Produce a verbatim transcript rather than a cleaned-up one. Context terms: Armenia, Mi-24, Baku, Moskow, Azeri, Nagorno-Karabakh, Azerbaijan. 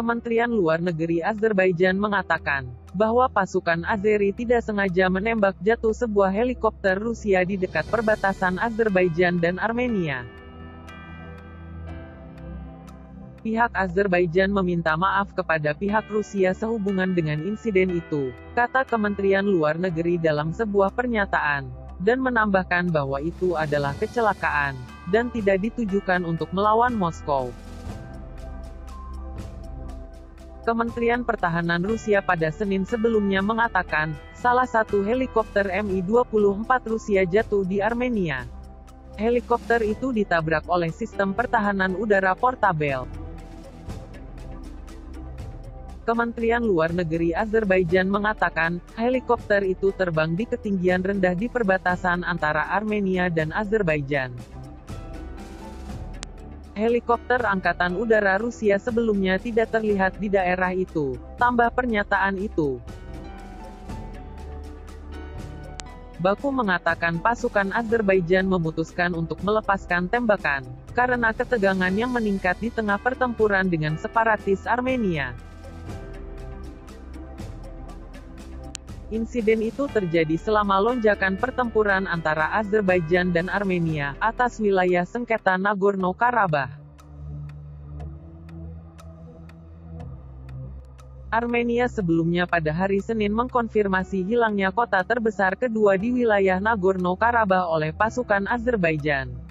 Kementerian Luar Negeri Azerbaijan mengatakan bahwa pasukan Azeri tidak sengaja menembak jatuh sebuah helikopter Rusia di dekat perbatasan Azerbaijan dan Armenia. Pihak Azerbaijan meminta maaf kepada pihak Rusia sehubungan dengan insiden itu, kata Kementerian Luar Negeri dalam sebuah pernyataan, dan menambahkan bahwa itu adalah kecelakaan, dan tidak ditujukan untuk melawan Moskow. Kementerian Pertahanan Rusia pada Senin sebelumnya mengatakan, salah satu helikopter Mi dua puluh empat Rusia jatuh di Armenia. Helikopter itu ditabrak oleh sistem pertahanan udara portabel. Kementerian Luar Negeri Azerbaijan mengatakan, helikopter itu terbang di ketinggian rendah di perbatasan antara Armenia dan Azerbaijan. Helikopter Angkatan Udara Rusia sebelumnya tidak terlihat di daerah itu, tambah pernyataan itu. Baku mengatakan pasukan Azerbaijan memutuskan untuk melepaskan tembakan, karena ketegangan yang meningkat di tengah pertempuran dengan separatis Armenia. Insiden itu terjadi selama lonjakan pertempuran antara Azerbaijan dan Armenia atas wilayah sengketa Nagorno-Karabakh. Armenia sebelumnya pada hari Senin mengkonfirmasi hilangnya kota terbesar kedua di wilayah Nagorno-Karabakh oleh pasukan Azerbaijan.